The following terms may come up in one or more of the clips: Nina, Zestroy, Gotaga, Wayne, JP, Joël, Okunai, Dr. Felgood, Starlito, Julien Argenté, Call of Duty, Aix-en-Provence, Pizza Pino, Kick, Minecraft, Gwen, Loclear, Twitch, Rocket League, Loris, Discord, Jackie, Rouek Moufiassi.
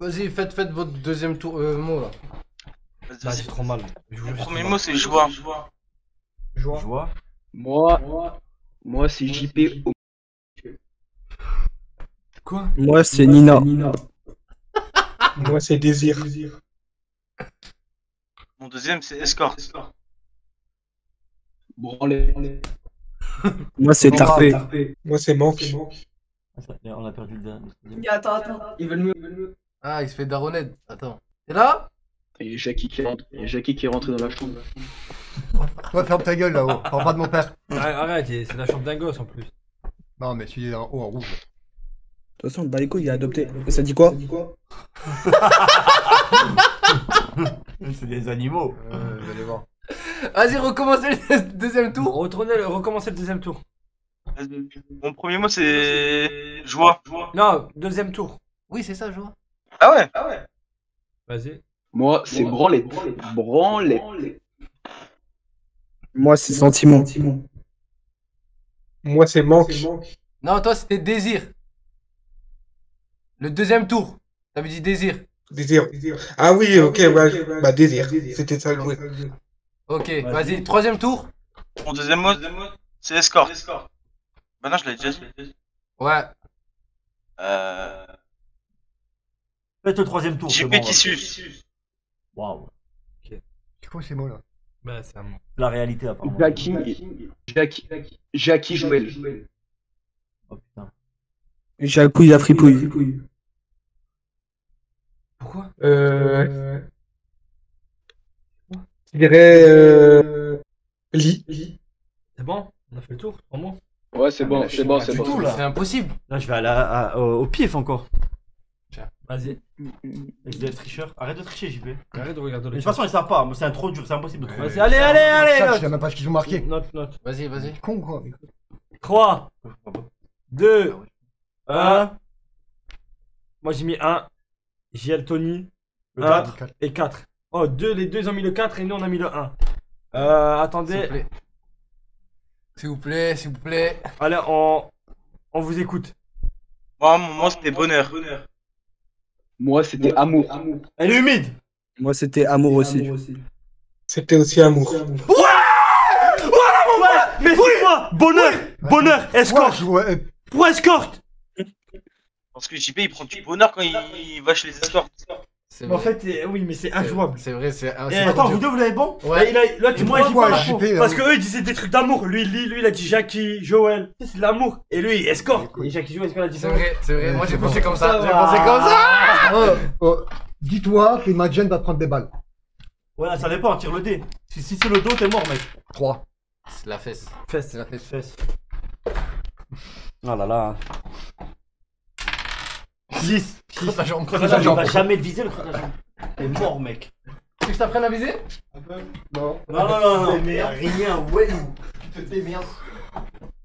Vas-y, faites votre deuxième tour mot là. Vas-y, c'est trop mal. Le premier mot c'est joie. Joie. Moi c'est JP. Quoi? Moi c'est Nina. Moi c'est Désir. Mon deuxième c'est Escorte. Bon, allez. Moi c'est Tarpé. Moi c'est Manque. On a perdu le dernier. Attends. Ils veulent mieux. Ah, il se fait daronette. Attends. T'es là? Il y a Jackie qui est rentré dans la chambre. Toi, ferme ta gueule là-haut. Parle pas de mon père. Arrête, c'est la chambre d'un gosse en plus. Non, mais tu es en haut en rouge. De toute façon, le baléco il a adopté. Ça dit quoi? C'est des animaux. Vous allez voir. Vas-y, recommencez le deuxième tour. Recommencez le deuxième tour. Mon premier mot c'est joie. Non, deuxième tour. Oui, c'est ça, joie. Ah ouais. Vas-y. Moi, c'est branlette. Moi, c'est sentiment. Moi, c'est manque. Non, toi, c'était désir. Le deuxième tour. T'avais dit désir. Ah oui, ok, bah désir. C'était ça le jouet. Ok, vas-y, troisième tour. Mon deuxième mot, c'est escorte. Bah non, je l'ai déjà. Ouais. Faites le troisième tour. JP qui suit. Waouh. C'est quoi ces mots là? Bah, c'est la réalité apparemment. Jackie Joël. Oh putain. Jacouille la fripouille. Pourquoi? Je dirais Lee. C'est bon? On a fait le tour, en moins. Ouais, c'est bon. C'est impossible. Là, je vais aller au pif encore. Vas-y. Vous tricheur. Arrête de tricher, JP. Arrête de regarder. De toute façon, ils savent pas. C'est un trop dur, c'est impossible de trouver. Allez. Je sais même pas ce qu'ils ont marqué. Note. Vas-y. Con quoi. 3, 2, 1. Moi, j'ai mis 1. JL Tony. 4 et 4. Oh, les deux, ils ont mis le 4 et nous, on a mis le 1. Attendez. S'il vous plaît. Allez, on vous écoute. Moi, c'était bonheur. Moi, c'était amour. Elle est humide. Moi, c'était amour aussi. C'était aussi amour. Ouais, voilà mon gars. Mais moi, bonheur, escorte. Pour escorte. Parce que JP, il prend du bonheur quand il va chez les escortes. En fait, oui, mais c'est injouable. C'est vrai, c'est injouable. Attends, vous deux, vous l'avez bon? Ouais. Là, moi, j'ai pas la. Parce que eux, ils disaient des trucs d'amour. Lui, il a dit Jackie, Joël. C'est de l'amour. Et lui, il escorte. Et Jackie, Joël, escorte, il a dit. C'est vrai. Moi, j'ai pensé comme ça. Dis-toi que Madjen va prendre des balles. Voilà, ça dépend. Tire le dé. Si c'est le dos, t'es mort, mec. 3. C'est la fesse. Fesse. Oh là là. 10. Il va jamais te viser le creux de la jambe. T'es mort, mec. Tu veux que je t'apprenne à viser? Un peu. Non. Mais rien, ouais. T'es merde.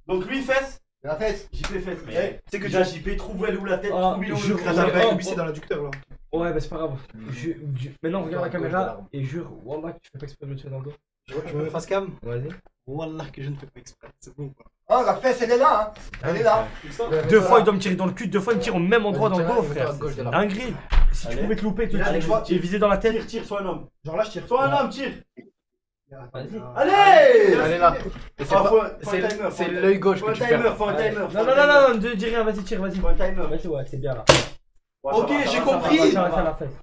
Donc lui, fesse. La fesse. JP fesse, mec. Tu sais que déjà JP trouve où elle ou la tête, trouve où le crâne. Lui, c'est dans l'adducteur là. Ouais, bah c'est pas grave. Maintenant, regarde la caméra et jure, wallah, que tu fais pas exprès de me tuer dans le dos. Tu veux me face cam? Vas-y. Wallah, que je ne fais pas exprès. C'est bon ou pas? Ah, la fesse, elle est là, hein. Deux fois, il doit me tirer dans le cul, deux fois, il me tire au même endroit dans le dos, frère. Un grill. Si tu pouvais te louper, tu es visé dans la tête. Tire, soit un homme. Genre là, je tire. Soit un homme, tire. Allez! Allez là. C'est l'œil gauche que tu fais. Faut un timer. Non, ne dis rien, vas-y, tire, vas-y. Faut un timer. Vas-y, ouais, c'est bien là. Ok, j'ai compris. C'est la fesse.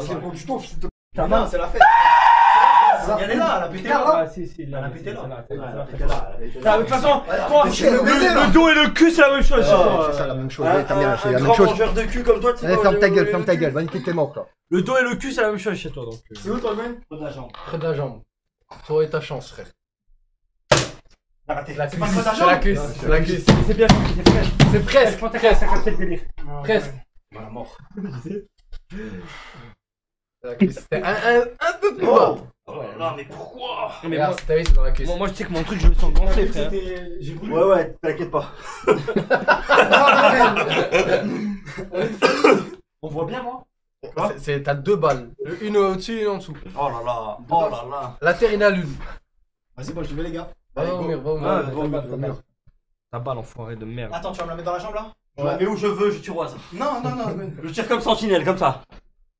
C'est bon, tu t'offres. C'est la fête. Elle est là, elle a pété là. De toute façon, le dos et le cul, c'est la même chose. C'est la même chose. Un grand mangeur de cul comme toi, tu sais. Ferme ta gueule, va niquer tes morts, toi. Le dos et le cul, c'est la même chose chez toi. C'est où toi, Gwen? Près de la jambe. Toi et ta chance, frère. C'est pas près de la jambe. C'est la cuisse. C'est bien, c'est presque. C'est presque. Ça capte le délire. Presque. On a mort. C'était un peu plus bas. Oh là, mais pourquoi? Mais moi, c'est dans la cuisse. Moi, je sais que mon truc, je me sens gonflé, frère. Ouais, t'inquiète pas. On voit bien, moi. T'as deux balles. Une au-dessus, une en dessous. Oh là là. La terre, il a l'une. Vas-y, moi, je te mets, les gars. Va au mur. Ta balle, enfoiré de merde. Attends, tu vas me la mettre dans la jambe, là? Ouais. Mais où je veux, je tiroise. Non, non, non. Mais... Je tire comme sentinelle, comme ça.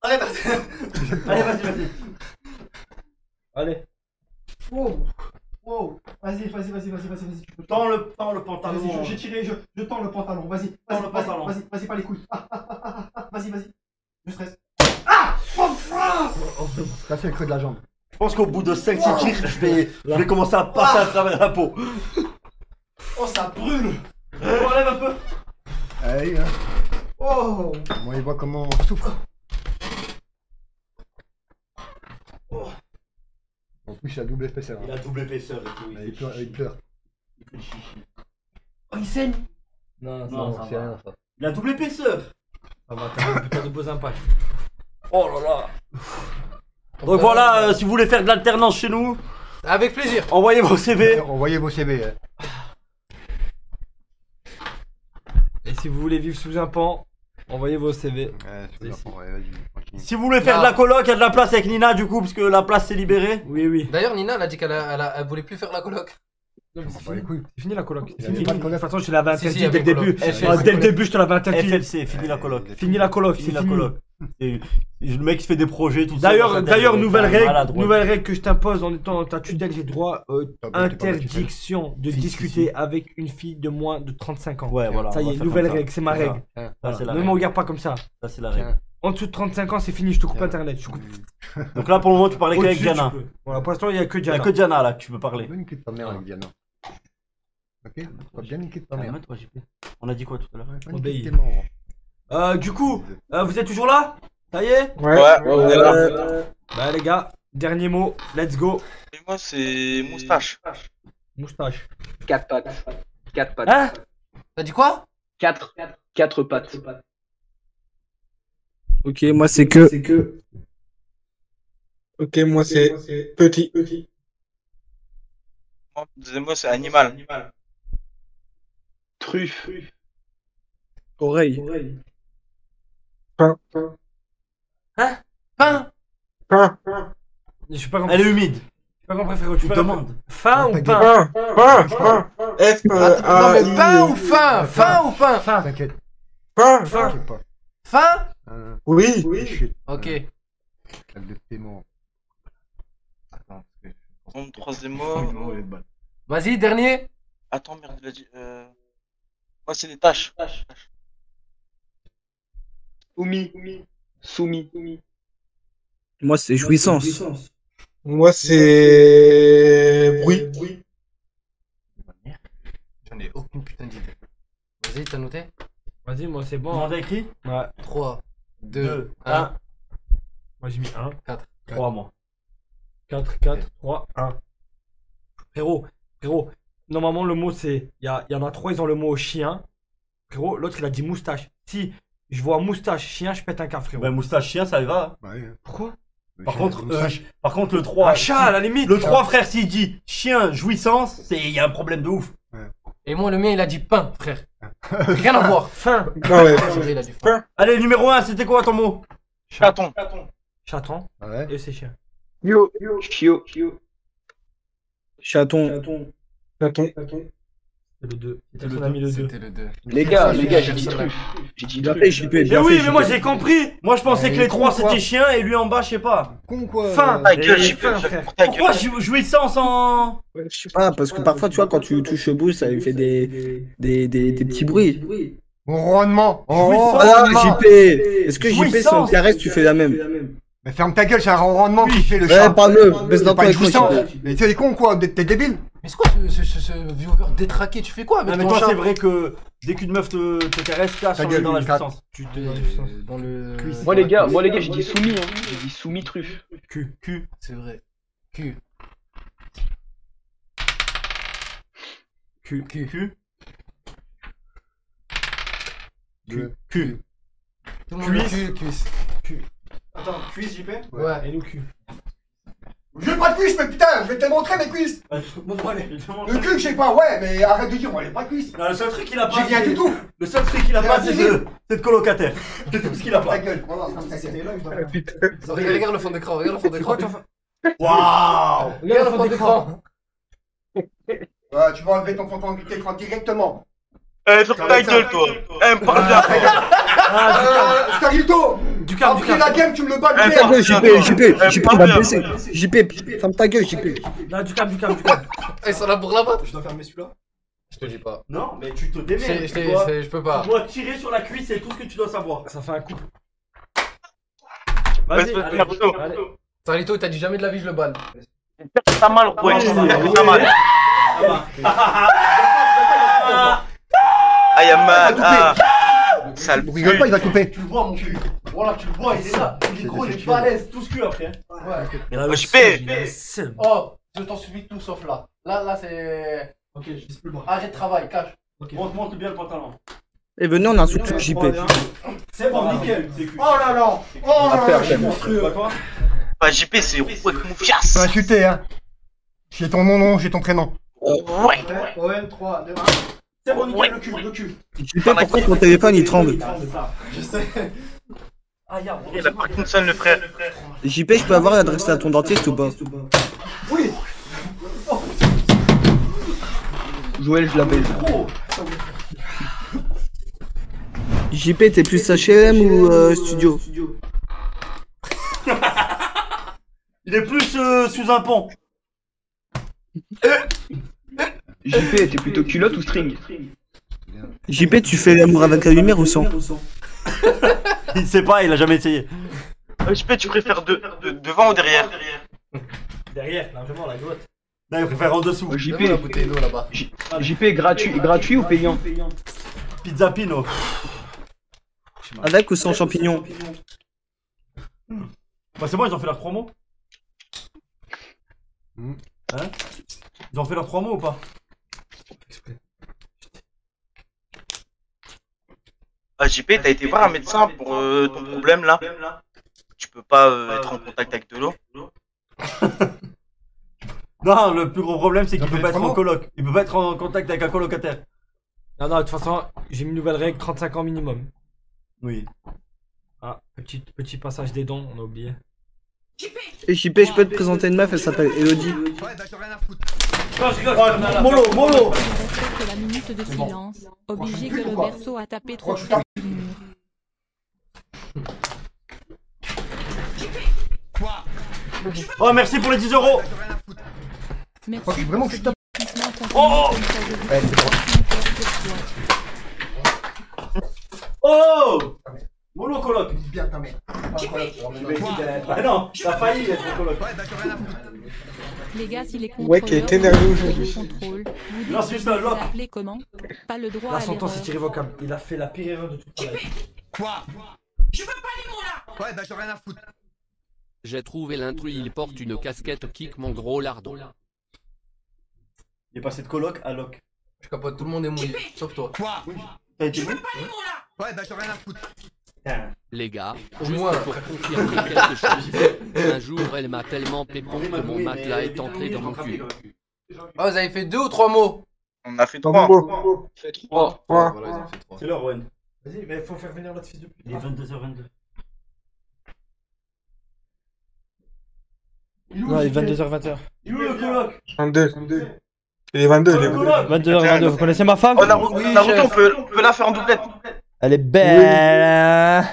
Allez, vas-y. Allez, vas-y, vas-y. Allez. Wow. Wow. Vas-y, vas-y, vas-y, vas-y, vas-y. Tends le pantalon. J'ai tiré, je tends le pantalon. Vas-y, tends le pantalon. Vas-y, vas-y, pas les couilles. Vas-y, vas-y. Je stresse. Ah! T'as fait le creux de la jambe. Je pense qu'au bout de 5-6 tirs, je vais commencer à passer à travers la peau. Oh, ça brûle. On enlève un peu. Allez, hein. Oh. Moi, il voit comment on souffre. Oh. En plus, il a double épaisseur. Hein. Il a double épaisseur et tout. Il pleure. Il fait chichi. Oh, il saigne. Non, non, c'est rien ça. Il a double épaisseur. Ça va, t'as un putain de beaux impacts. Oh là là. Donc voilà, si vous voulez faire de l'alternance chez nous, avec plaisir. Envoyez vos CV. Envoyez vos CV. Et si vous voulez vivre sous un pan, envoyez vos CV. Ouais, sous un pan, ouais, vas-y. Si vous voulez faire de la coloc, il y a de la place avec Nina du coup, parce que la place s'est libérée. Oui, oui. D'ailleurs, Nina, elle a dit qu'elle voulait plus faire la coloc. C'est fini la coloc. Fini la coloc. De toute façon, je l'avais interdit dès le début. Dès le début, je te l'avais interdit. FLC, fini la coloc. Fini la coloc. Fini la coloc. Et le mec qui fait des projets, tout ça. D'ailleurs, nouvelle règle que je t'impose en étant dans ta tutelle, j'ai droit interdiction de discuter avec une fille de moins de 35 ans. Ouais, voilà. Ça y est, nouvelle règle, c'est ma règle. Ne me regarde pas comme ça. Ça, c'est la règle. En dessous de 35 ans, c'est fini, je te coupe internet. Donc là, pour le moment, tu parlais qu'avec Diana. Voilà, pour l'instant, il n'y a que Diana. Il n'y a que Diana là que tu peux parler. Ok, bien niqué de ta mère. On a dit quoi tout à l'heure? Du coup, vous êtes toujours là? Ça y est? Ouais, on est là. Bah les gars, dernier mot, let's go. Et moi c'est moustache. Moustache. 4 pattes. 4 pattes. Hein? T'as dit quoi? 4 pattes. Ok, moi c'est que. Ok, moi c'est petit. Deuxième mot c'est animal. Truffe. Oreille. Pain. Hein? Pain. Je suis pas compris. Elle est humide. Je suis pas compris, frérot. Tu te demandes. Fin ou pain? Pain. F. Non mais pain ou fin? Fin ou pain? Fin. T'inquiète. Pain. Fin? Oui. Ok. Attends, troisième mot. Vas-y, dernier. Attends, merde, il a dit. Moi, c'est des tâches. Soumis. Moi, c'est jouissance. Moi, c'est. Bruit. J'en ai aucune putain d'idée. Vas-y, t'as noté? Vas-y, moi, c'est bon. On a écrit? Ouais. 3, 2, 1. Moi, j'ai mis 1. 4. 3, moi. 4, 3, 1. Frérot. Normalement, le mot c'est. Il y en a 3, ils ont le mot chien. Frérot, l'autre il a dit moustache. Si je vois moustache, chien, je pète un câble, frérot. Bah, moustache, chien, ça y va. Bah, oui. Pourquoi? Par contre, le 3. Ah, chat, à la limite. Le 3, frère, s'il dit chien, jouissance, il y a un problème de ouf. Ouais. Et moi, le mien, il a dit pain, frère. Rien à voir. Fin. Non, ouais. Il a dit fin. Allez, numéro 1, c'était quoi ton mot? Chaton. Chaton. Ouais. Et c'est chien. Yo. Chaton. C'était le 2. C'était le 2. Les gars, j'ai dit truffe. J'ai dit JP. Mais oui, mais moi j'ai compris. Moi je pensais que les 3 c'était chien et lui en bas, je sais pas. Con quoi. Fin. Pourquoi jouissance en. Je sais pas, parce que parfois tu vois, quand tu touches le bout, ça lui fait des petits bruits. Ronnement. JP. Est-ce que JP, si on te caresse, tu fais la même? Mais ferme ta gueule, c'est un rendement qui fait le chat. Ouais, parle-le, baisse dans ta gueule. Mais t'es con quoi, t'es débile. Mais c'est quoi ce viewer détraqué? Tu fais quoi avec ton chat? Mais toi, c'est vrai que dès qu'une meuf te caresse, t'as dans la puissance. Tu te dans le. Moi les gars, j'ai dit soumis. J'ai dit soumis truffe. Q. C'est vrai. Q. Cuisse. Attends, cuisse JP? Ouais. Et nous cul. Je veux pas de cuisse, mais putain, je vais te montrer mes cuisses. Le cul, je sais pas, ouais, mais arrête de dire, moi, j'ai pas de cuisse. Le seul truc qu'il a pas, c'est de colocataire. C'est tout ce qu'il a pas. Ta gueule, regarde le fond d'écran, Waouh! Regarde le fond d'écran. Tu vas enlever ton fond d'écran directement. Sur ta gueule, toi. Eh, parle bien. Starito, après la game, tu me le bats. JP, il va me blesser. JP, ferme ta gueule, JP. Non, du calme. Ils sont là pour la battre. Je dois fermer celui-là. Je te dis pas. Non, mais tu te démerdes. Je peux pas. Tu dois tirer sur la cuisse, c'est tout ce que tu dois savoir. Ça fait un coup. Vas-y, allez. Starito, t'as dit jamais de la vie, je le banne. T'as mal, ouais. T'as mal. Aïe, man. Sale bruit. Il va couper. Tu le vois, mon cul. Voilà, tu le vois, il est là. Il est gros, il est pas à l'aise. Tout ce cul après. Ouais, je peux. Oh, je t'en subis tout sauf là. Là, c'est. Ok, je dis plus le bras. Arrête de travail, cache. Monte bien le pantalon. Et venez, on insulte le JP. C'est bon, nickel. Oh là là. Oh là là, je suis monstrueux. Bah, JP, c'est Rocket mon fiasse. T'as insulté, hein. J'ai ton nom, j'ai ton prénom. Ouais. OM 3, 2, 1. C'est bon, nickel, le cul. JP, pourquoi ton téléphone il tremble? Je sais. Ah, y'a la Parkinson, le frère. JP, je peux avoir l'adresse à ton dentiste ou pas? Oui. Joël, je la baise. JP, t'es plus HLM ou studio? Il est plus sous un pont. JP, t'es plutôt culotte ou string? JP, tu fais l'amour avec la lumière ou sans? Il sait pas, il a jamais essayé. JP, tu préfères devant ou derrière? Derrière, largement, la droite. Non, il préfère en dessous. JP, la bouteille d'eau là-bas. JP, gratuit ou payant? Pizza Pino. Avec ou sans champignons? Bah, c'est bon, ils ont fait leur promo. Hein? Ils ont fait leur promo ou pas? Ah, JP, t'as été voir un médecin pour ton problème là? Tu peux pas être en contact avec de l'eau? Non, le plus gros problème c'est qu'il peut pas être en coloc. Il peut pas être en contact avec un colocataire. Non, de toute façon, j'ai mis une nouvelle règle, 35 ans minimum. Oui. Ah, petit passage des dons, on a oublié. JP, je peux te présenter une meuf, elle s'appelle Elodie. Ouais, d'accord, rien à foutre. Oh, Molo. Que la minute de silence, obligé que le berceau a tapé 3 coups. Quoi? Oh, merci pour les 10 euros. Je crois que vraiment que je tape. Oh. Oh. Molo coloc, dis bien ta mère. Ah non, t'as failli être coloc. Les gars, s'il est contrôleur, ouais, qui est énervé aujourd'hui. Non, c'est juste un loc. Pas le droit à l'erreur. La sentence est irrévocable. Il a fait la pire erreur de toute sa vie. Quoi? Je veux pas les mots là. Ouais, d'accord, rien à foutre. J'ai trouvé l'intrus, il porte une casquette Kick, mon gros lardon. Il est passé de coloc à loc. Je capote, tout le monde est mouillé, sauf toi. Quoi? Je veux pas les mots là. Ouais, d'accord, rien à foutre. Les gars, juste pour confirmer quelque chose, un jour elle m'a tellement pépante que mon matelas est entré dans mon cul. Oh, vous avez fait 2 ou 3 mots? On a fait 3 mots. J'ai fait 3. C'est l'heure, Wayne. Vas-y, mais faut faire venir l'autre fils de pute. Il est 22h22. Non, il est 22h20. Il est où le coloc? 22. Il est 22. 22h22, vous connaissez ma femme? On peut la faire en doublette. Elle est belle.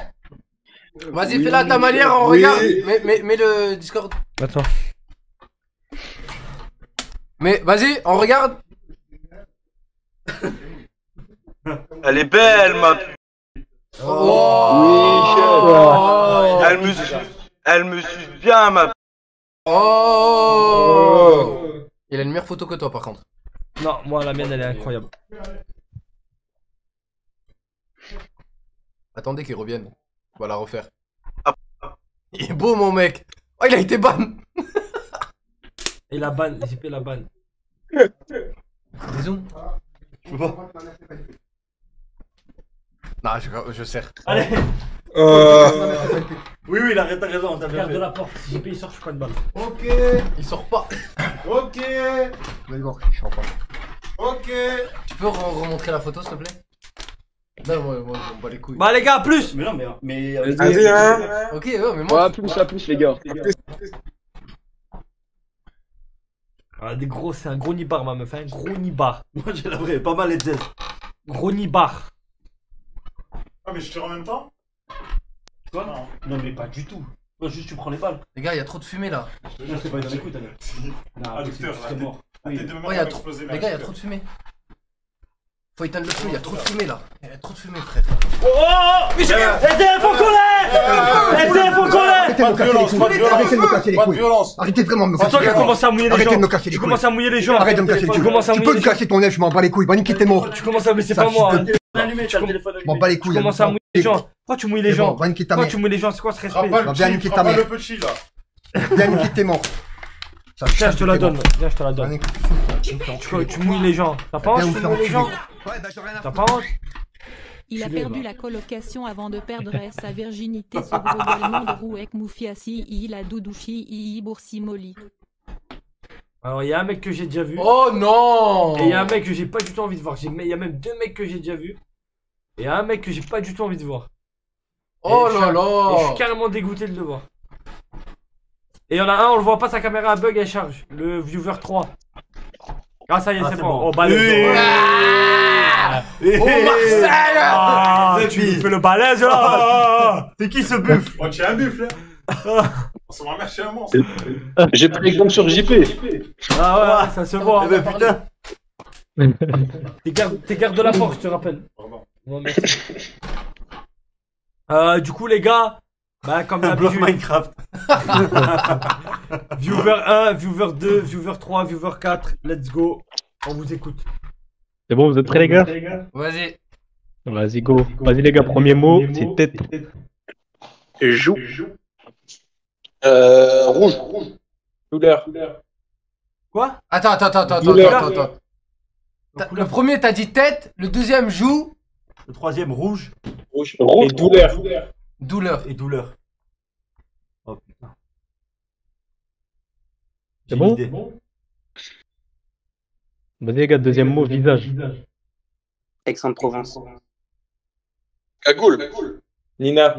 Oui. Vas-y, fais-la à ta manière, on regarde. Mets le Discord. Attends. Mais vas-y, on regarde. Elle est belle, ma pute. Oh. Elle me suce bien, ma pute. Oh. Il a une meilleure photo que toi, par contre. Non, moi, la mienne, elle est incroyable. Attendez qu'il revienne. On va la refaire. Il est beau mon mec. Oh, il a été ban. Et la ban, j'ai fait la ban. Disons. Je peux pas. Non, je serre. Allez. Oui, il a raison, on t'a bien fait. Garde de la porte, si JP il sort, je prends une balle. Ok. Il sort pas. Ok. Vas-y voir, je sors pas. Ok. Tu peux remontrer la photo s'il te plaît? Non, moi je m'en bats les couilles. Bah les gars, à plus! Mais non, mais vas-y, hein! Ok, ouais, mais moi. À plus, les gars. Ah, c'est un gros nibar, ma meuf, un gros nibar. Moi, j'ai la vraie, pas mal les têtes. Gronibar. Ah mais je tire en même temps. Quoi? Non. Non mais pas du tout. Moi juste tu prends les balles. Les gars, il y a trop de fumée là. Je sais pas du tout. Ah docteur, c'est mort. Les gars, il y a trop de fumée. Faut éteindre le feu, il y a trop de fumée là. Il y a trop de fumée, frère. Oh mais SDF au collet. SDF au collet. Pas de violence, pas de violence. Pas de violence. Arrêtez vraiment de me casser les couilles. Tu commences à mouiller les gens. Arrêtez de me casser les couilles. Tu commences à mouiller les gens. Arrête de me casser les couilles. Tu peux me casser ton œuf, je m'en bats les couilles. Bannique, t'es mort. Tu commences à me laisser pas moi. Je m'en bats les couilles. Tu commences à mouiller les gens. Pourquoi tu mouilles les gens? Pourquoi tu mouilles les gens? C'est quoi ce respect? Viens niquer ta mère. Viens niquer tes morts. Tiens, je te la donne. Viens, je te la donne. Tu mouilles les gens. T'as pas honte? Tu mouilles les gens. T'as pas honte? Il a perdu la colocation avant de perdre sa virginité. Ce gros golemon de Rouek Moufiassi, il a doudouchi, il boursi molli. Alors, il y a un mec que j'ai déjà vu. Oh non! Et il y a un mec que j'ai pas du tout envie de voir. Il y a même deux mecs que j'ai déjà vu. Et il y a un mec que j'ai pas du tout envie de voir. Oh là là! Je suis carrément dégoûté de le voir. Et il y en a un, on le voit pas, sa caméra a bug, elle charge. Le viewer 3. Ah ça y est, c'est bon. Oh balèze. Oh Marseille. Tu fais le balèze là. C'est qui ce buff? Oh tu es un buff là. On s'en va marcher un monstre. J'ai pris l'exemple sur JP. Ah ouais, ça se voit. Eh ben putain. T'es garde de la porte, je te rappelle. Bon, merci. Du coup les gars, bah comme d'habitude Minecraft. Viewer 1, Viewer 2, Viewer 3, Viewer 4, let's go. On vous écoute. C'est bon, vous êtes prêts les gars? Vas-y. Vas-y go. Vas-y les gars, premier mot, c'est tête. Joue. Rouge. Couleur. Quoi? Attends. Le premier t'as dit tête, le deuxième joue. Le troisième rouge. Rouge. Et douleur. Douleur. Oh putain. C'est bon? Vas-y les gars, deuxième mot, visage. Aix-en-Provence. Cagoule. Nina.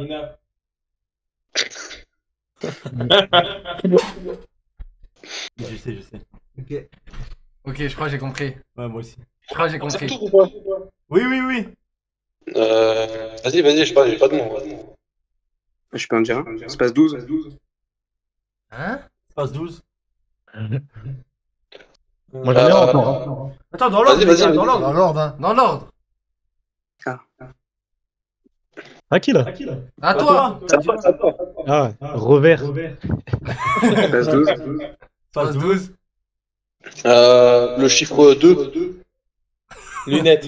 Je sais. Ok, je crois que j'ai compris. Ouais, moi aussi. Je crois que j'ai compris. Oui. Vas-y, j'ai pas de nom. Je peux en dire un. Espace 12. Hein? Espace 12. Moi j'en ai un encore. Attends, dans l'ordre, dans l'ordre. À qui là? À toi. Ah, revers. Espace 12. Espace 12. Le chiffre 2. Lunettes.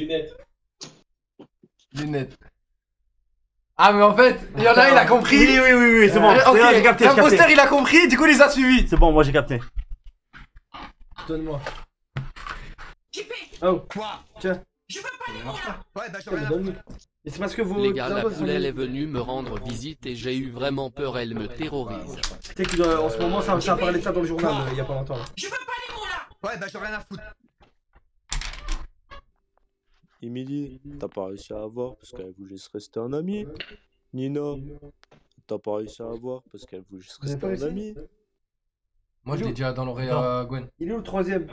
Ah mais en fait, il y en a, il a compris. Oui, c'est bon. Okay. J'ai capté. L'imposteur il a compris, du coup il les a suivis. C'est bon, moi j'ai capté. Donne-moi. Oh quoi? Tiens. Je veux pas les voir. Ouais, bah donne-moi. Et c'est parce que vous... Les gars, la poulelle est venue me rendre visite et j'ai eu vraiment peur, elle me terrorise. Tu sais qu'en ce moment, ça a parlé de ça dans le journal, il y a pas longtemps. Je veux pas les voir là. Ouais, bah j'ai rien à foutre. Émilie, t'as pas réussi à avoir parce qu'elle voulait se rester un ami. Nina, t'as pas réussi à avoir parce qu'elle voulait se rester un ami. Moi je l'ai déjà dans l'oreille à Gwen. Il est où le troisième?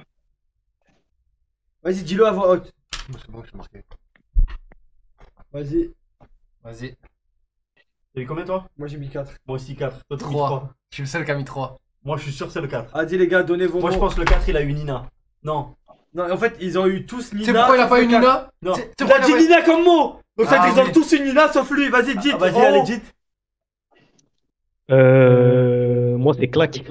Vas-y, dis-le à voix haute. C'est bon, je suis marqué. Vas-y. T'as mis combien toi? Moi j'ai mis 4. Moi aussi 4. Toi t'as mis 3. Je suis le seul qui a mis 3. Moi je suis sûr que c'est le 4. Ah dis les gars, donnez vos mots. Moi je pense que le 4 il a eu Nina. Non, en fait, ils ont eu tous Nina. C'est pourquoi il a pas eu Nina? Non. Il a dit Nina comme mot. Donc ça veut dire qu'ils ont tous eu Nina sauf lui. Vas-y, dites. Vas-y, allez, dites. Moi, c'est claque.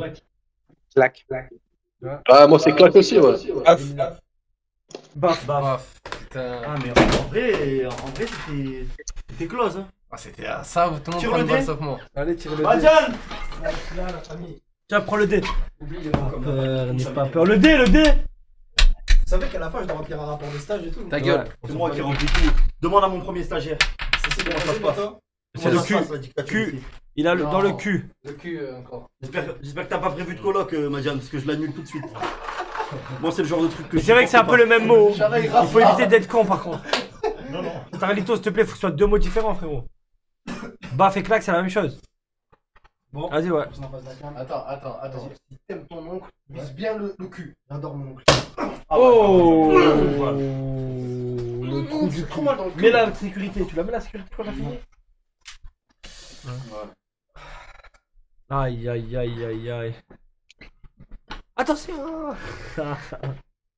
Ah, moi, c'est claque aussi, ouais. Baf. Putain. Ah, mais en vrai, c'était close, hein. Ah, c'était ça, tout le monde prend le dé sauf moi. Allez, tire le dé. Badiane. Là, la famille. Tiens, prends le dé. Oublie pas peur. Le dé. Vous savez qu'à la fin je dois remplir un rapport de stage et tout. Ta gueule. C'est moi qui remplis tout. Demande à mon premier stagiaire. C'est comment ça se passe. C'est le cul. Il a dans le cul. Le cul encore. J'espère que t'as pas prévu de colloque, Madiane, parce que je l'annule tout de suite. Moi c'est le genre de truc que... C'est vrai que c'est un peu le même mot. Il faut éviter d'être con par contre. Non. Starlito, s'il te plaît, faut que ce soit deux mots différents, frérot. Baf et claque, c'est la même chose. Bon, vas-y, ouais. Attends. Si t'aimes ton oncle, vise bien le cul. J'adore mon oncle. Oh, le trou du cul. Mets la sécurité, tu la mets la sécurité quand t'as fini. Aïe aïe aïe aïe aïe. Attention.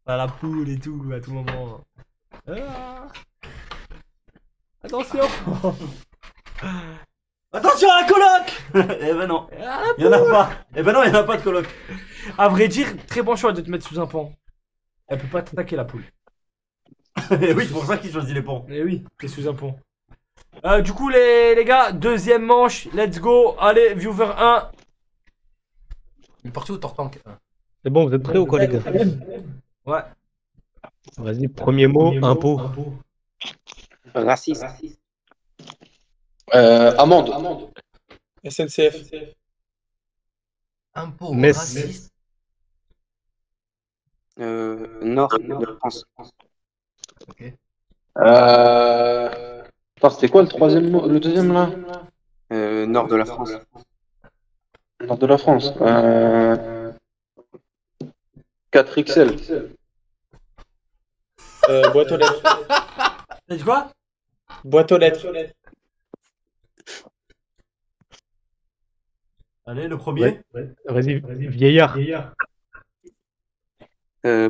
À la poule et tout, à tout moment. Ah. Attention. Attention à la coloc. Eh ben non, il y en a pas. Eh ben non, il y en a pas de coloc. À vrai dire, très bon choix de te mettre sous un pont. Elle peut pas t'attaquer la poule. Et oui, c'est pour ça qu'il choisit les ponts. Et oui, t'es sous un pont. Du coup, les gars, deuxième manche, let's go. Allez, viewer 1. Une partie où t'en tank. C'est bon, vous êtes prêts ou quoi, les gars? Ouais. Vas-y, premier mot, impôt. Raciste. Amende. SNCF. Impôt, raciste. Nord de France. Ok. Attends, c'était quoi le troisième mot, le deuxième là? Nord de la France. Nord de la France. 4XL. Boîte aux lettres. T'as dit quoi? Boîte aux lettres. Allez, le premier. Ouais. Vas-y, vieillard.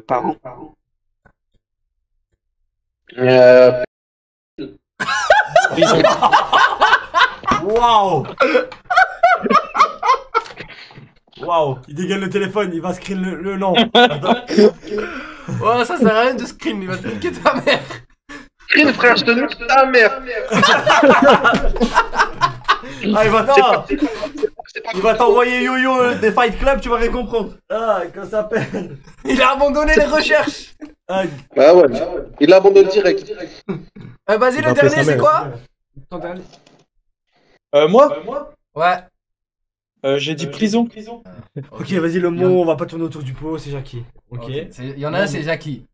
Parents. Prison. Waouh. Waouh. Il dégage le téléphone, il va screen le nom. Oh, ça sert à rien de screen, il va screener ta mère. Screen frère, je te nique ta mère. Ah, il va t'envoyer yo-yo des Fight Club, tu vas rien comprendre. Ah, comment ça s'appelle? Il a abandonné les recherches. Ah, bah ouais, il abandonne direct. Vas-y, le dernier, c'est quoi? Ton dernier. Moi? Ouais. J'ai dit prison. Ok, vas-y, le mot, on va pas tourner autour du pot, c'est Jackie. Ok. Il y en a un, c'est Jackie.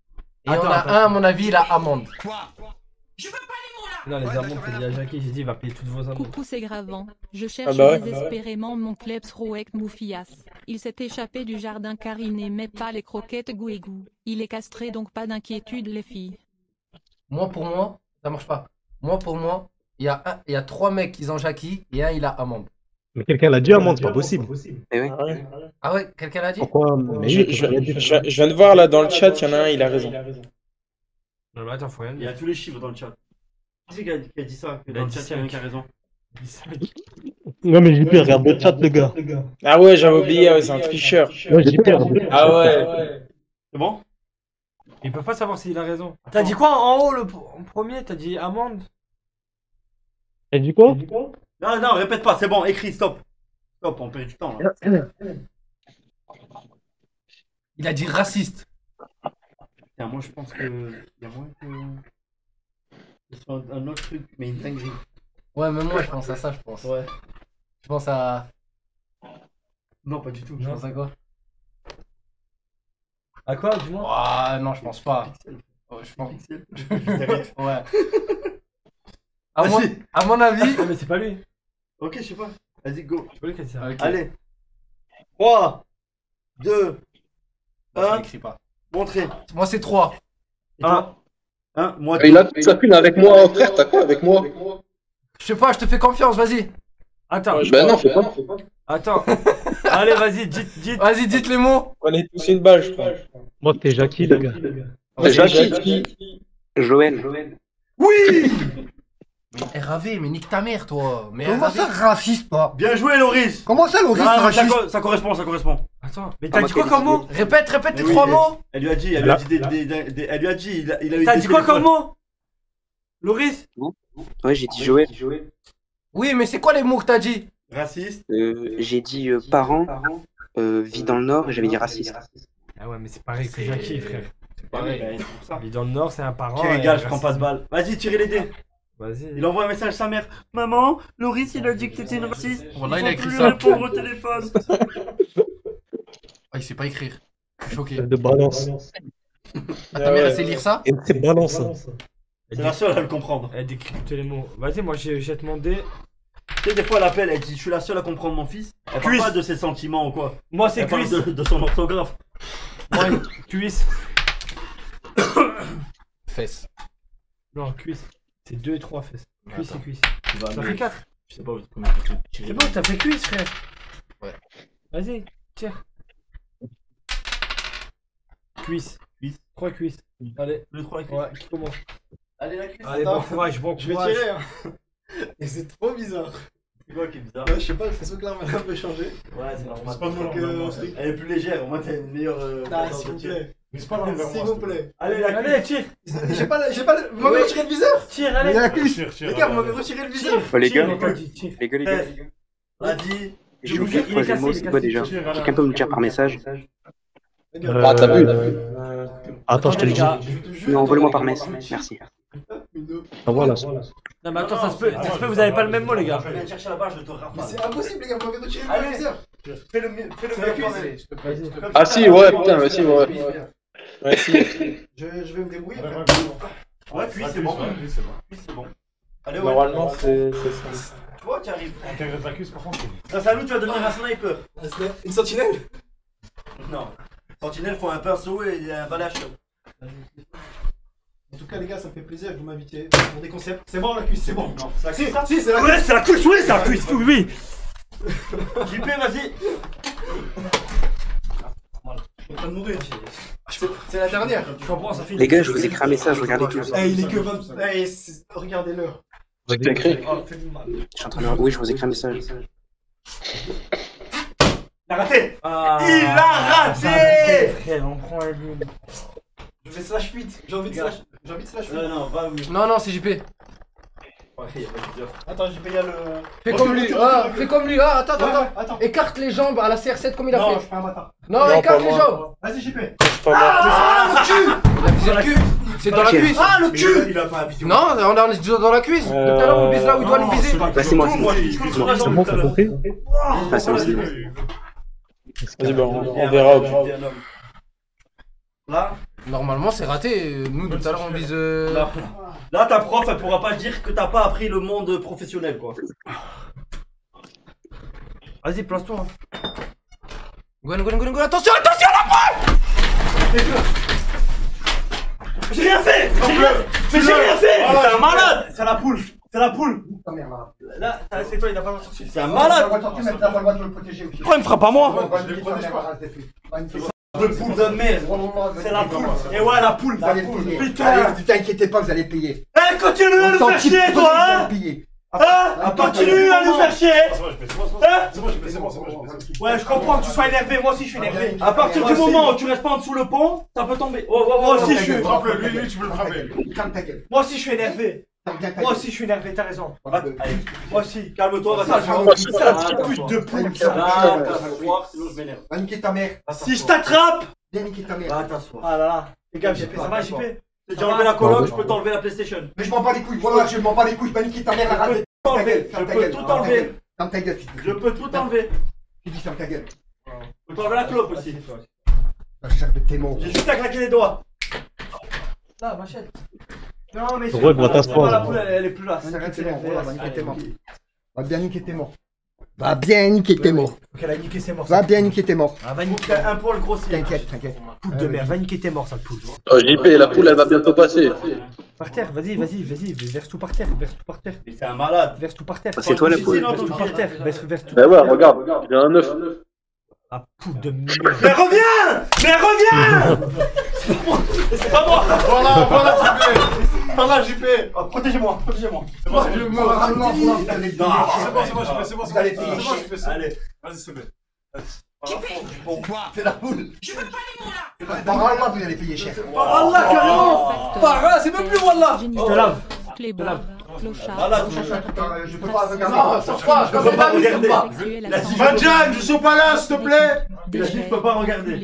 Et il y en a un, à mon avis, il a amende. Quoi? Je veux pas les mots. Non, les amandes, c'est déjà Jackie, j'ai dit, il va payer toutes vos amandes. Coucou, c'est Gravant. Je cherche désespérément mon Klebs Roek Moufias. Il s'est échappé du jardin car il n'aimait pas les croquettes goût. Il est castré, donc pas d'inquiétude, les filles. Moi, pour moi, ça marche pas. Moi, pour moi, il y a 3 mecs qui ont Jackie et un, il a amende. Mais quelqu'un l'a dit, amende, c'est pas possible. Ah ouais, quelqu'un l'a dit? Pourquoi? Je viens de voir là dans le chat, il y en a un, il a raison. Non, mais attends, il y a tous les chiffres dans le chat. Qui a dit ça? Il a dit ça, il y a un qui a raison. Non mais JP, regarde le chat, le gars. Ah ouais, j'avais oublié, c'est un tricheur. Ah ouais. C'est bon? Il peut pas savoir s'il a raison. T'as dit quoi en haut, le premier? T'as dit amende? T'as dit quoi? Non, non, répète pas, c'est bon, écris, stop. Stop, on perd du temps là. Il a dit raciste. Tiens, moi je pense que... Il y a moins que... un autre truc, mais une dinguerie. Ouais, même moi je pense à ça, je pense. Ouais. Je pense à... Non, pas du tout. Je pense à quoi? À quoi, du moins? Ah non, je pense pas. Je pense... Ouais. À mon avis... Non, mais c'est pas lui. Ok, je sais pas. Vas-y, go. Je peux lui casser. Allez. 3, 2, 1. Montrez. Moi, c'est 3. 1. Hein, moi, il a toute sa pile avec moi, frère, t'as quoi avec moi? Je sais pas, je te fais confiance, vas-y. Attends. Ben non, fais pas. Attends. Allez, vas-y, dites. Vas-y, dites les mots. On est tous une balle, je crois. Moi, t'es Jackie, le gars. T'es Jackie. Joël. Oui. RAV, mais nique ta mère, toi. Comment ça, raciste pas? Bien joué, Loris. Comment ça, Loris, raciste? Ça correspond, ça correspond. Attends, mais t'as dit quoi comme mot? Répète tes 3 mots. Elle lui a dit, t'as dit quoi comme mot, Loris? Ouais, j'ai dit Joël. Oui, mais c'est quoi les mots que t'as dit? Raciste. J'ai dit parents, vie dans le Nord, et j'avais dit raciste. Ah ouais, mais c'est pareil que Jackie, frère. C'est pareil. Vie dans le Nord, c'est un parent. Regarde, je prends pas ce balle. Vas-y, tirez les dés. Il envoie un message à sa mère. Maman, Loris, il a dit que t'étais une raciste. Voilà, il a écrit ça. Pauvre téléphone. Ah, il sait pas écrire. Je suis choqué. De balance. Ah, ta mère, elle sait lire ça? C'est balance. C'est la seule à le comprendre. Elle décrypte les mots. Vas-y, moi, j'ai demandé. Tu sais, des fois, elle appelle, elle dit je suis la seule à comprendre mon fils. Elle parle pas de ses sentiments ou quoi. Moi, c'est cuisse. De son orthographe. Ouais, cuisse. Fesse. Genre cuisse. C'est 2 et 3 fesses. Cuisse et cuisse. Ça fait 4. Je sais pas où tu peux. C'est bon, t'as fait cuisse, frère. Ouais. Vas-y, tire. Cuisse. Cuisse. 3 cuisses. Allez. Le 3 cuisses. Ouais, qui commence. Allez, la cuisse. Allez, bon courage, bon courage. Je vais tirer, hein. Et c'est trop bizarre. C'est quoi qui est bizarre? Ouais, je sais pas, le faisceau que l'arme elle a un peu changé. Ouais, c'est normal. C'est pas que... Elle est plus légère, au moins t'as une meilleure. Ah, s'il vous plaît. Mais c'est pas l'envers. S'il vous plaît. Allez, la cuisse. Allez, tire. J'ai pas le. Vous m'avez retiré le viseur. Tire, allez. La cuisse. Les gars, vous m'avez retiré le viseur. Les gars, les gars, les gars. Vas-y. Je vous dis, troisième mot, c'est quoi déjà? Quelqu'un peut me dire par message? Ah, t'as vu? Attends, je te le dis. Non, envoie-le-moi par message. Merci. Voilà. Non mais attends, ça se peut, vous avez pas le même mot les gars. Je viens de chercher la barre, je te rafale. Mais c'est impossible les gars, vous m'avez retiré le viseur. Fais le mec. Ah si, ouais, putain, mais si, ouais. Ouais, si. Je vais me débrouiller. Ouais, puis c'est bon. Allez, ouais. Normalement, c'est ça. Toi, tu arrives. Intégrer ta cuisse, par contre. Grâce à nous, tu vas devenir un sniper. Une sentinelle? Non. Sentinelle, faut un pinceau et un balai à chaud. En tout cas les gars, ça me fait plaisir que vous m'invitiez pour des concepts. C'est bon la cuisse, c'est bon. Non, c'est la cuisse. Si, c'est la cuisse. Ouais, c'est la cuisse, oui, c'est la cuisse, oui. JP, vas-y. Je suis en train de mourir. C'est la dernière. Je comprends, ça finit. Les gars, je vous écris un message, regardez tout ça. Il est que 20. Regardez l'heure. Vous avez écrit? Je suis en train de... Oui, je vous écris un message. Il a raté. Il a raté. On prend la lune. Je vais slash 8, j'ai envie de slash 8. Non, bah oui. Non, non, c'est JP. Ouais, y'a pas de dire. Attends, JP, y'a le... Fais comme lui, fais comme lui, attends. Écarte les jambes à la CR7 comme il a fait. Non, je suis pas un bâtard. Non, écarte les jambes. Vas-y, JP. Ah, le cul. C'est dans la cuisse. Ah, le cul. Il a pas habitué. Non, on est dans la cuisse. Tout à l'heure, on vise là où il doit nous viser. Bah, c'est moi. C'est bon, t'as compris? Bah, c'est moi. Vas-y, bah, on verra au cul. Là, normalement c'est raté, nous tout à l'heure on vise... Là ta prof elle pourra pas dire que t'as pas appris le monde professionnel quoi. Vas-y place-toi hein. Gwen, attention la prof. J'ai rien fait. Mais j'ai rien fait. C'est un malade. C'est la poule. C'est la poule. Là, c'est toi, il n'a pas le droit de sortir. C'est un malade. Pourquoi il me frappe pas moi? Le poule de merde, c'est la poule. Et ouais, la poule, putain. Ne t'inquiétez pas, vous allez payer. Eh, continue à nous faire chier, toi, hein. Hein, continue à nous faire chier. Ouais, je comprends que tu sois énervé, moi aussi je suis énervé. À partir du moment où tu restes pas en dessous le pont, ça peut tomber. Moi aussi je suis... Lui, tu peux le frapper. Moi aussi je suis énervé. Moi aussi je suis énervé, t'as raison. Moi aussi, calme-toi, va t'attendre. C'est la petite pute de poule. Va t'asseoir, sinon je m'énerve. Va niquer ta mère. Si je t'attrape, viens niquer ta mère. Va t'asseoir. Ah là là. Les gars, j'ai fait ça, va, j'ai fait. J'ai déjà enlevé la coloc, je peux t'enlever la PlayStation. Mais je m'en bats les couilles, voilà, je m'en bats les couilles. Va niquer ta mère, la rate. Je peux tout enlever. Ferme ta gueule, je peux tout enlever. Qui dit ferme ta gueule? Je peux t'enlever la clope aussi. La chair de tes mots. J'ai juste à claquer les doigts. Là, machette. Non mais ouais, la poule elle est plus là. Va bien niquer tes morts. Va bien niquer tes morts. Ok, elle a niqué ses morts. Va bien niquer tes morts. Va niquer un pour le grossier. T'inquiète. Poule de merde, va niquer tes morts, sale poule. Oh JP, la poule elle va bientôt passer. Par terre, vas-y, verse tout par terre. Mais c'est un malade. Verse tout par terre. C'est toi la poule. Verse tout par terre, verse tout. Bah ouais, regarde, il y a un œuf. Ah poule de merde. Mais reviens. C'est pas moi. Voilà, par là, JP! Oh, protégez-moi! C'est bon, c'est bon, c'est bon! Allez, vas-y, s'il te plaît! Fais la boule! Je veux pas les mots là! Par Allah, vous allez payer cher! Par Allah, carrément! Par Allah, c'est même plus Wallah! Je peux pas regarder! Non, sors pas! Je peux pas regarder! Vanjan, je suis pas là, s'il te plaît! Je peux pas regarder!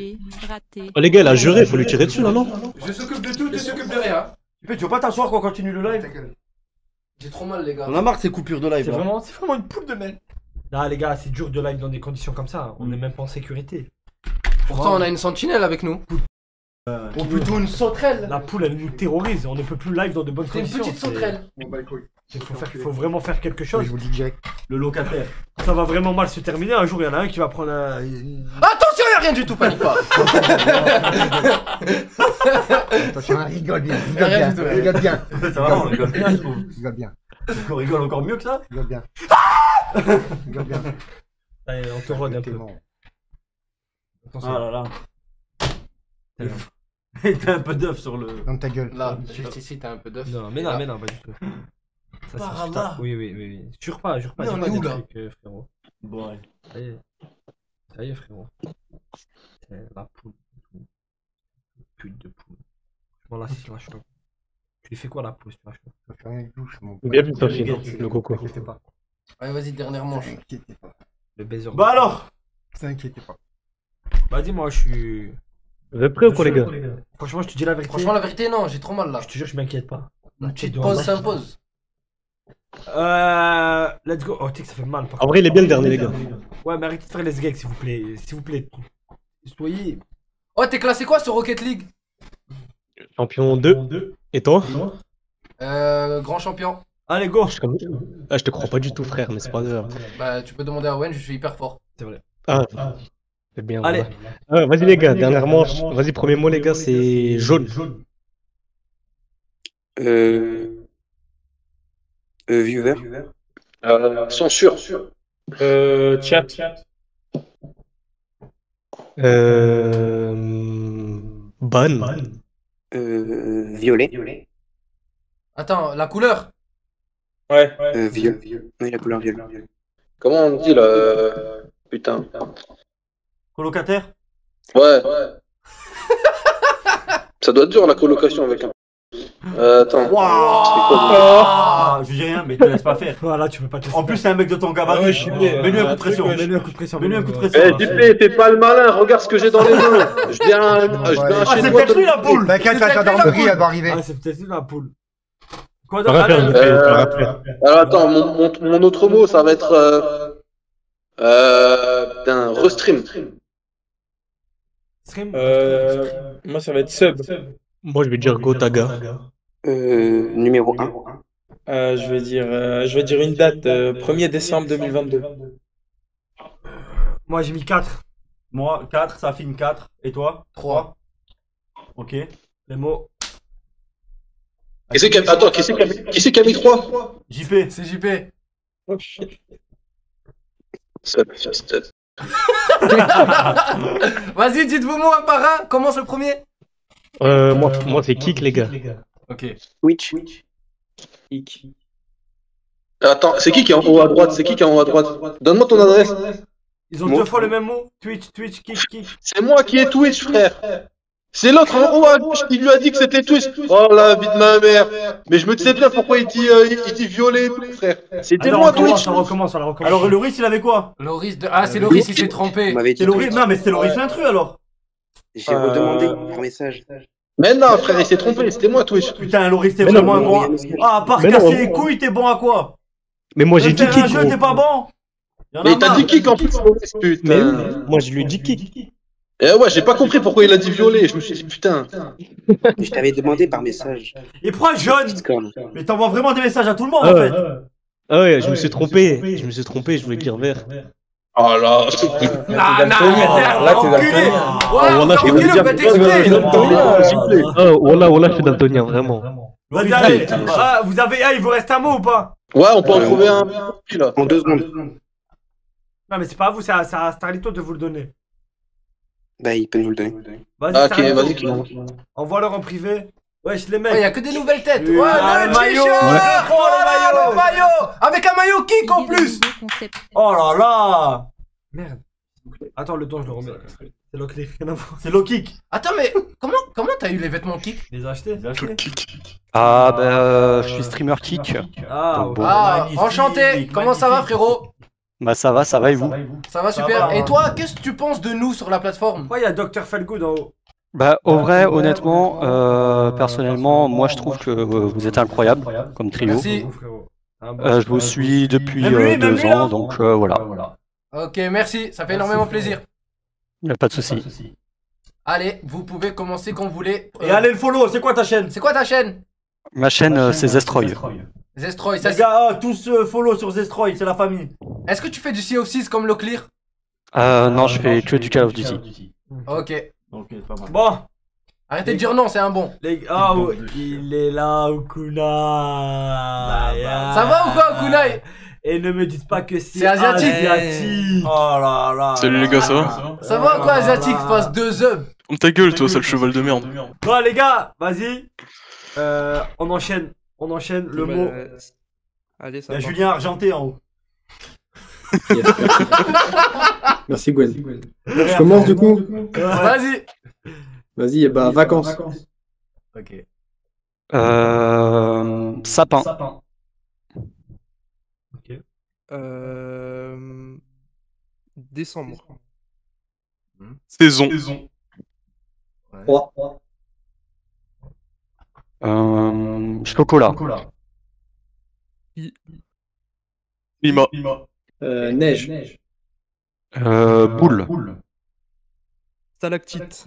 Oh les gars, il a juré, faut lui tirer dessus, non? Je s'occupe de tout, tu s'occupes de rien! JP, tu veux pas t'asseoir quand on continue le live? J'ai trop mal les gars. On a marre de ces coupures de live. C'est vraiment une poule de merde. Là les gars, c'est dur de live dans des conditions comme ça. On est même pas en sécurité. Pourtant on a une sentinelle avec nous. Ou plutôt une sauterelle. La poule elle nous terrorise. On ne peut plus live dans de bonnes conditions. C'est une petite sauterelle. Il faut vraiment faire quelque chose. Je vous dis direct. Le locataire. Ça va vraiment mal se terminer, un jour il y en a un qui va prendre un... Attention, il n'y a rien du tout, panique pas. Attention, rigole bien. Ça va, on rigole bien, je trouve. Rigole bien. On rigole encore mieux que ça. Rigole bien. Rigole bien. Allez, on te rôde un peu. Attention. Ah là là. T'as un peu d'œuf sur le... Dans ta gueule. Là, juste ici, t'as un peu d'œuf. Non, mais non, pas du tout. Ça, par Allah. Oui. Jure pas. Mais on est où là, frérot? Bon, allez. Ça y est, frérot. C'est la poule. Pute de poule. Bon, là, c'est la chouette. Tu lui fais quoi la poule? Tu vas faire rien du tout. Bien vu, Sophie. Le coco. T'inquiète pas. Allez, vas-y, dernière manche. T'inquiète pas. Le baiser. Bah alors, t'inquiète pas. Bah dis-moi, je suis. Vous êtes prêts ou quoi, les gars? Franchement, je te dis la vérité. Franchement, la vérité, non, j'ai trop mal là. Je te jure, je m'inquiète pas. Une petite pause s'impose. Let's go. Oh, tu sais que ça fait mal. En vrai, il est bien le dernier, les gars. Ouais, mais arrêtez de faire les gags, s'il vous plaît. S'il vous plaît. Soyez. Oh, t'es classé quoi sur Rocket League? Champion 2. Et toi? Grand champion. Allez, go. Ah, je te crois pas du tout, frère, mais c'est pas grave. Bah, tu peux demander à Wayne, je suis hyper fort. C'est vrai. Ah, c'est bien. Allez. Vas-y, les gars, dernière manche. Vas-y, premier mot, les gars, c'est jaune. Vieux vert. Censure. Chat. Ban. Violet. Attends, la couleur. Ouais. Vieux. Oui, la couleur violet. Comment on dit là? Putain. Colocataire. Ouais. Ça doit être dur la colocation avec un... attends. Waouh! Je dis rien, mais te laisse pas faire. Voilà, tu peux pas te laisser. En plus, c'est un mec de ton gabarit. Ouais, mets-lui un coup de pression. Mets-lui un coup de pression. Eh, JP, fais pas le malin. Regarde ce que j'ai dans les mains. Je viens un... Ah, c'est peut-être lui la poule. T'inquiète, la gendarmerie, elle va arriver. Ah, c'est peut-être lui la poule. Quoi d'autre? Alors, attends, mon autre mot, ça va être. Putain, restream. Moi, ça va être sub. Moi, je vais dire Gotaga. Numéro 1. Je vais dire une date, 1er décembre 2022. Moi, j'ai mis 4. Moi, 4, ça filme 4. Et toi? 3. Ok. Les mots. Attends, qui c'est qui a mis 3? JP. C'est JP. Oh shit. Vas-y, dites-vous moi un par un. Commence le premier. Moi c'est Kick, les gars. Ok. Twitch. Kick. Attends, c'est qui est en haut à droite? C'est qui est en haut à droite? Donne-moi ton adresse. Ils ont deux fois le même mot. Twitch, Kick. C'est moi qui ai Twitch, frère. C'est l'autre en haut à gauche qui lui a dit que c'était Twitch. Oh la vie de ma mère. Mais je me disais bien pourquoi il dit violet, frère. C'était moi Twitch. On recommence. Alors Loris, il avait quoi? Loris de... Ah, c'est Loris, il s'est trompé. Non, mais c'était Loris l'intrus alors. J'ai redemandé un message. Mais non, frère, il s'est trompé, c'était moi Twitch. Putain, Loris, t'es vraiment un bon. Ah, à part casser les couilles, t'es bon à quoi? Mais moi j'ai dit Kick. T'es pas bon. Mais t'as dit Kick en plus, Loris, putain. Moi je lui ai dit Kick. Eh ouais, j'ai pas compris pourquoi il a dit violet, je me suis dit putain. Je t'avais demandé par message. Et pourquoi jaune? Mais t'envoies vraiment des messages à tout le monde en fait. Ah ouais, je me suis trompé, je voulais dire vert. Oh là, là, c'est daltonien, vraiment. Vous avez, il vous reste un mot ou pas? Ouais, on peut en trouver un en 2 secondes. Non, mais c'est pas à vous, c'est à Starlito de vous le donner. Bah, il peut nous le donner. Vas-y, envoie-leur en privé. Wesh, les mecs. Il y a que des nouvelles têtes. Ouais, le maillot. Voilà, le maillot. Avec un maillot Kick en plus. Oh là là. Merde. Attends, le temps, je le remets. C'est l'eau Kick. C'est l'eau Kick. Attends, mais comment t'as eu les vêtements Kick? Les acheter. Ah, bah, je suis streamer Kick. Ah, enchanté. Comment ça va, frérot? Bah ça va et vous? Ça va super. Et toi, qu'est-ce que tu penses de nous sur la plateforme? Ouais, il y a Dr. Felgood en haut. Bah au vrai, honnêtement, personnellement, moi je trouve que vous êtes incroyable comme trio. Merci. Je vous suis depuis 2 ans, donc voilà. Ok, merci, ça fait énormément plaisir. Y a pas de souci. Allez, vous pouvez commencer quand vous voulez. Et allez le follow, c'est quoi ta chaîne? Ma chaîne, c'est Zestroy. Zestroy, ça c'est... Les gars, tous follow sur Zestroy, c'est la famille. Est-ce que tu fais du CO6 comme Loclear? Non, je fais que du Call of Duty. Ok. Ok, c'est pas mal. Bon. Arrêtez de dire non, c'est un bon. Les... Ah, oh, il est là, Okunai. Ça va ou quoi, Okunai? Et ne me dites pas que c'est asiatique. Asiatique. Oh là là. Salut les gars, ça va? Ça va ou quoi, asiatique? Face deux œufs. On ta gueule, toi, sale cheval de merde. Bon, les gars, vas-y. On enchaîne. On enchaîne le mot. Allez, ça va. Julien Argenté en haut. Yes, merci. Merci Gwen. Je commence du coup. Vas-y. Vas-y, et bah vacances. Ok. Sapin. Sapin. Ok. Décembre. Saison. Saison. Ouais. 3. Chocolat. Climat. Neige. Boule. Stalactite.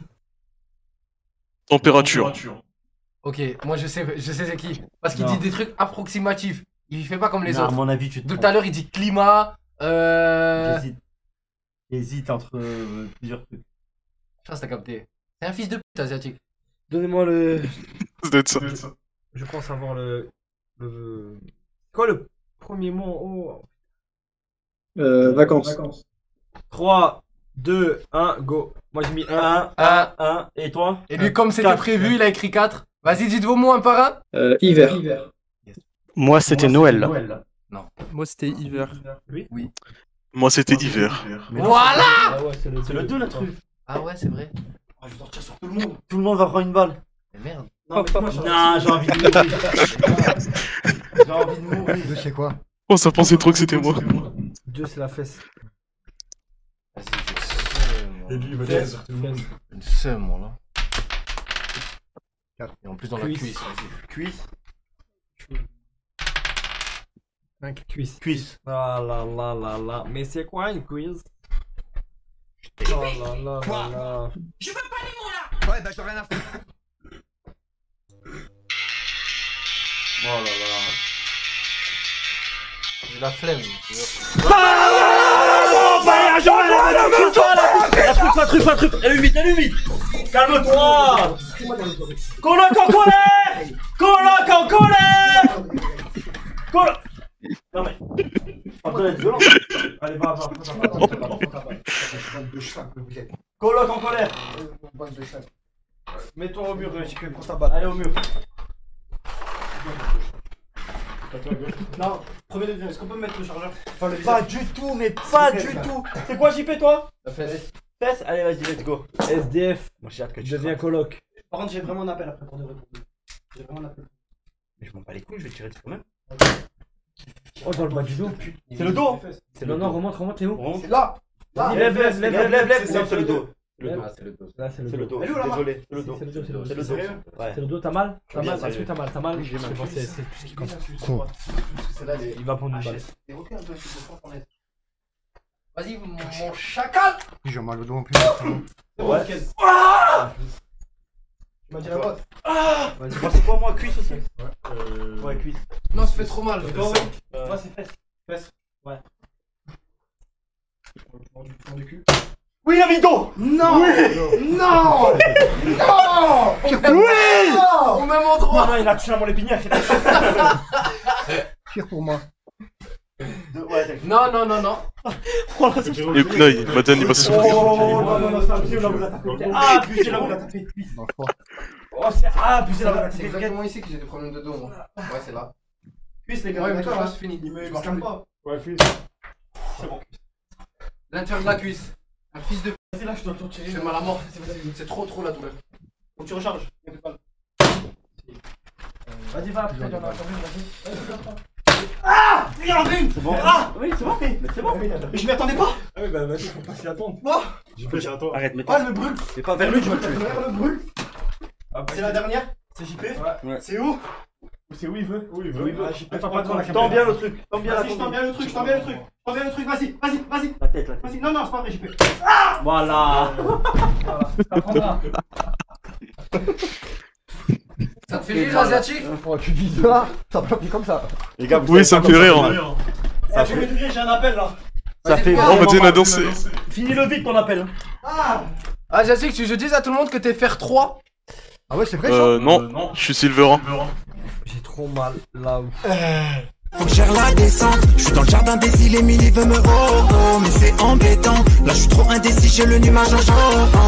Température. Ok, moi je sais c'est qui. Parce qu'il dit des trucs approximatifs. Il fait pas comme les autres. À mon avis, tu tout à l'heure, il dit climat. Hésite entre plusieurs trucs. Je pense que t'as capté. C'est un fils de pute asiatique. Donnez-moi le. Ça doit être ça. Je pense avoir le. Quoi le premier mot en haut? Vacances. 3, 2, 1, go. Moi j'ai mis 1, et toi? Et lui, comme c'était prévu, il a écrit 4. Vas-y, dites vos mots un par un. Hiver. Yes. Moi c'était Noël. Non. Moi c'était hiver. Oui. Moi c'était hiver. Voilà. Ah ouais, c'est le 2 la truc. Ah ouais, c'est vrai. Ah, je vais sortir sur tout le monde. Tout le monde va prendre une balle. Mais merde. Non, j'ai envie de mourir. J'ai envie de mourir. Je sais quoi. Oh, ça pensait trop que c'était moi. Dieu, c'est la fesse. Et lui, il va tirer sur tout le monde. Une seule, moi, là. Et en plus, dans la cuisse. Cuisse. 5 cuisses. Cuisse. Ah là là là là. Mais c'est quoi une cuisse? Oh là là là là. Je veux pas les mots là. Ouais, bah j'ai rien à faire. Oh là là. J'ai la flemme. Truc, allume vite. Calme-toi. Coloc en colère. Non mais... Allez, va. Coloc en colère. Mets-toi au mur, JP, prends ta balle. Allez, au mur. Non, premier degré, est-ce qu'on peut mettre le chargeur? Pas du tout, mais pas du tout. C'est quoi JP, toi? La fesse. Fesse. Allez, vas-y, let's go. SDF. Moi, j'ai hâte que tu deviens coloc. Par contre, j'ai vraiment un appel après pour de répondre. J'ai vraiment un appel. Mais je m'en bats les couilles, je vais tirer dessus quand même. Oh, dans le bas du dos. C'est le dos. C'est le... Non, remonte, t'es où? C'est là. Lève. C'est le dos. C'est le dos. Désolé, c'est le dos. C'est le dos, t'as mal, parce que t'as mal. J'ai mal. C'est tout ce qui compte. Il va prendre une balle. Vas-y, mon chacal. J'ai mal au dos en plus. Ouais. Tu m'as dit la botte. Vas-y, c'est quoi moi? Cuisse aussi? Ouais, cuisse. Non, ça fait trop mal. Moi, c'est fesse. Fesse. Ouais. Du fond du cul. Oui, la vidéo. Non. Oui. Non. Non. Oui. Au même endroit. Non, il a touché la mon épinière. Pire pour moi. Non. Et Okunai, Madame, il va se souffrir. Non, c'est abusé, là, vous l'attaquez. Ah, abusé, là, vous l'attaquez. Oh, c'est abusé, là, vous l'attaquez. C'est exactement ici que j'ai des problèmes de dos, moi. Ouais, c'est là. Cuisse, les gars, toi, c'est fini. Je m'en calme pas. Ouais, cuisse. C'est bon. L'intérieur de la cuisse. Un fils de p***, vas-y là, je dois te tirer. Je fais mal à mort, c'est trop la douleur. Faut que tu recharges. Vas-y, va, putain, il y en a encore une, vas-y. Ah, il y en a une. Ah, oui, c'est bon, mais je m'y attendais pas. Ah oui, bah vas-y, faut pas s'y attendre. Moi j'attends. Arrête, mets-toi. Ah, le brûle. C'est pas vers lui, je vais le tuer. Vers le brûle. C'est la dernière. C'est JP. Ouais. C'est où? C'est où il veut? Tends bien le truc. Tends bien le truc. Vas-y. La tête. Vas-y. Non, c'est pas vrai, j'ai peur. Ah, voilà. Ça prendra. Ça Fais les asiatiques. Pour un cul-bizarre, ça bloque comme ça. Les gars, oui, ça me fait rire. Ça fait rire, j'ai un appel là. Ça fait vraiment mal. Finis le vide ton appel. Ah, Jackie, tu dis à tout le monde que t'es faire 3. Ah ouais, c'est vrai ça. Non, je suis Silverin. J'ai trop mal là où. Faut que je gère la descente. Je suis dans le jardin des îles, Émilie veut me oh oh. Mais c'est embêtant. Là, je suis trop indécis, j'ai le nuage en jaune.